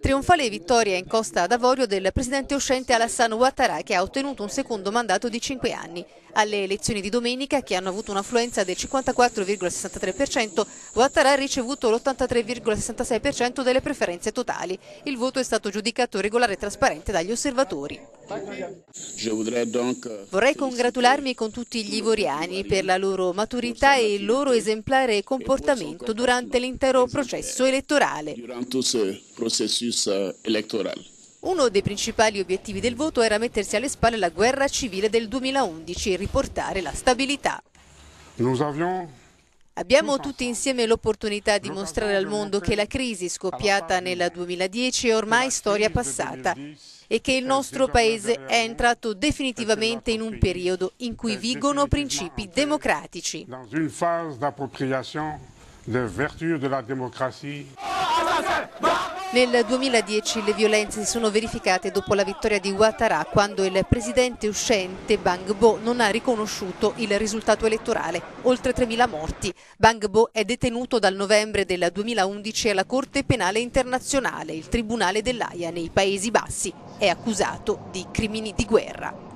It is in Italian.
Trionfale vittoria in Costa d'Avorio del presidente uscente Alassane Ouattara, che ha ottenuto un secondo mandato di 5 anni. Alle elezioni di domenica, che hanno avuto un'affluenza del 54,63%, Ouattara ha ricevuto l'83,66% delle preferenze totali. Il voto è stato giudicato regolare e trasparente dagli osservatori. Vorrei congratularmi con tutti gli ivoriani per la loro maturità e il loro esemplare comportamento durante l'intero processo elettorale. Uno dei principali obiettivi del voto era mettersi alle spalle la guerra civile del 2011 e riportare la stabilità. Abbiamo tutti insieme l'opportunità di mostrare al mondo che la crisi scoppiata nel 2010 è ormai storia passata e che il nostro Paese è entrato definitivamente in un periodo in cui vigono principi democratici. Nel 2010 le violenze si sono verificate dopo la vittoria di Ouattara, quando il presidente uscente Gbagbo non ha riconosciuto il risultato elettorale. Oltre 3.000 morti. Gbagbo è detenuto dal novembre del 2011 alla Corte Penale Internazionale, il Tribunale dell'AIA nei Paesi Bassi. È accusato di crimini di guerra.